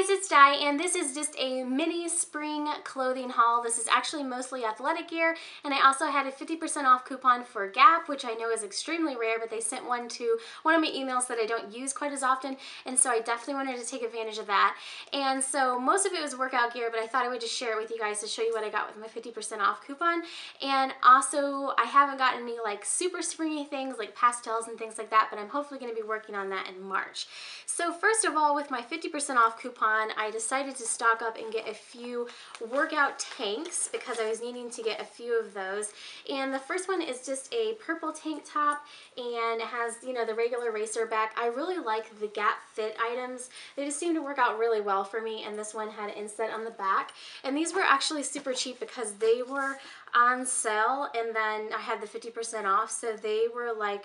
guys, it's Di, and this is just a mini spring clothing haul. This is actually mostly athletic gear, and I also had a 50% off coupon for Gap, which I know is extremely rare, but they sent one to one of my emails that I don't use quite as often, and so I definitely wanted to take advantage of that. And so most of it was workout gear, but I thought I would just share it with you guys to show you what I got with my 50% off coupon. And also, I haven't gotten any like super springy things like pastels and things like that, but I'm hopefully going to be working on that in March. So first of all, with my 50% off coupon, I decided to stock up and get a few workout tanks because I was needing to get a few of those. And the first one is just a purple tank top, and it has, you know, the regular racer back. I really like the Gap Fit items. They just seem to work out really well for me, and this one had an inset on the back. And these were actually super cheap because they were on sale, and then I had the 50% off, so they were like,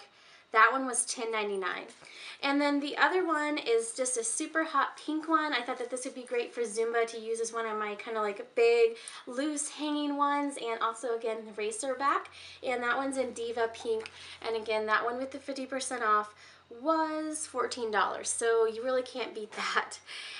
that one was $10.99. And then the other one is just a super hot pink one. I thought that this would be great for Zumba to use as one of my kind of like big, loose hanging ones. And also, again, the racer back. And that one's in Diva Pink. And again, that one with the 50% off was $14, so you really can't beat that.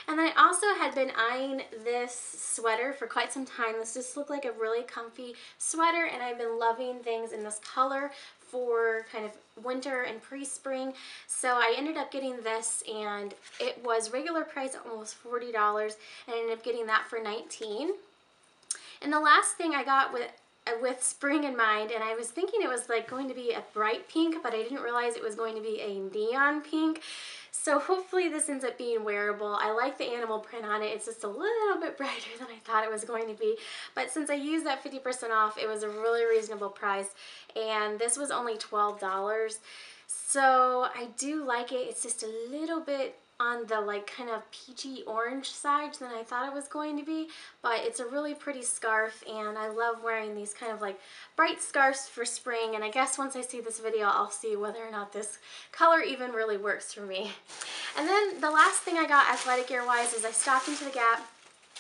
And I also had been eyeing this sweater for quite some time. This just looked like a really comfy sweater, and I've been loving things in this color for kind of winter and pre-spring. So I ended up getting this, and it was regular price almost $40, and I ended up getting that for $19. And the last thing I got with spring in mind, and I was thinking it was like going to be a bright pink, but I didn't realize it was going to be a neon pink. So hopefully this ends up being wearable. I like the animal print on it. It's just a little bit brighter than I thought it was going to be. But since I used that 50% off, it was a really reasonable price, and this was only $12. So I do like it. It's just a little bit on the like kind of peachy orange side than I thought it was going to be, but it's a really pretty scarf, and I love wearing these kind of like bright scarves for spring. And I guess once I see this video, I'll see whether or not this color even really works for me. And then the last thing I got athletic gear wise is I stopped into the Gap.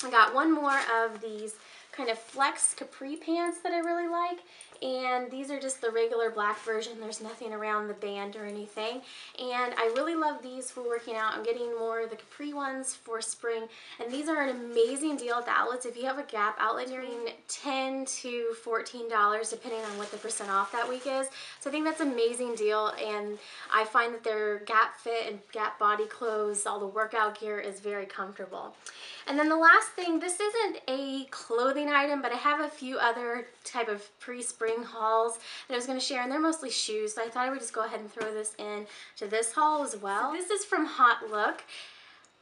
I got one more of these kind of flex capri pants that I really like, and these are just the regular black version. There's nothing around the band or anything, and I really love these for working out. I'm getting more of the capri ones for spring, and these are an amazing deal at the outlets. If you have a Gap outlet, you're in $10 to $14 depending on what the percent off that week is. So I think that's an amazing deal, and I find that their Gap Fit and Gap Body clothes, all the workout gear, is very comfortable. And then the last thing, this isn't a clothing item, but I have a few other type of pre-spring hauls that I was going to share, and they're mostly shoes, so I thought I would just go ahead and throw this in to this haul as well. So this is from Haute Look.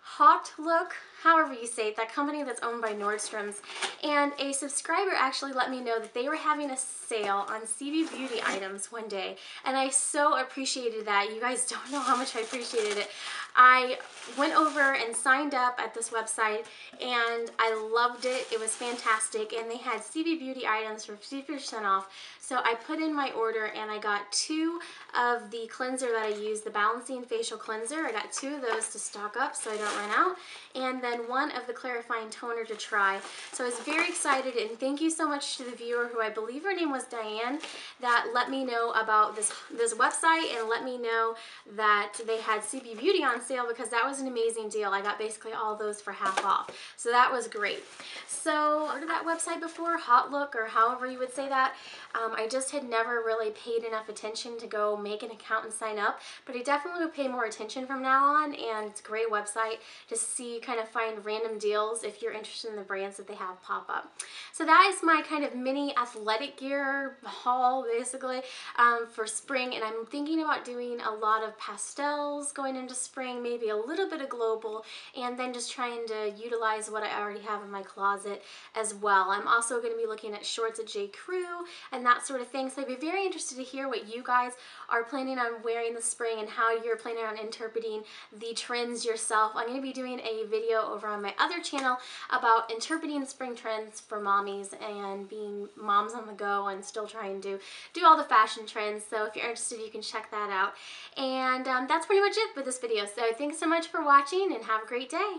Haute Look, however you say it, that company that's owned by Nordstrom's, and a subscriber actually let me know that they were having a sale on Sibu Beauty items one day, and I so appreciated that. You guys don't know how much I appreciated it. I went over and signed up at this website, and I loved it. It was fantastic, and they had Sibu Beauty items for 50% off, so I put in my order, and I got two of the cleanser that I use, the Balancing Facial Cleanser. I got two of those to stock up so I don't run out, and then one of the clarifying toner to try. So I was very excited, and thank you so much to the viewer who I believe her name was Diane that let me know about this website and let me know that they had Sibu Beauty on sale, because that was an amazing deal. I got basically all those for half off, so that was great. So heard of that website before, Haute Look, or however you would say that. I just had never really paid enough attention to go make an account and sign up, but I definitely would pay more attention from now on, and it's a great website to see, kind of find random deals if you're interested in the brands that they have pop up. So that is my kind of mini athletic gear haul, basically, for spring, and I'm thinking about doing a lot of pastels going into spring, maybe a little bit of global, and then just trying to utilize what I already have in my closet as well. I'm also going to be looking at shorts at J. Crew and that sort of thing, so I'd be very interested to hear what you guys are planning on wearing this spring and how you're planning on interpreting the trends yourself. I'm going to be doing a video over on my other channel about interpreting spring trends for mommies and being moms on the go and still trying to do all the fashion trends, so if you're interested you can check that out. And that's pretty much it for this video, so thanks so much for watching and have a great day.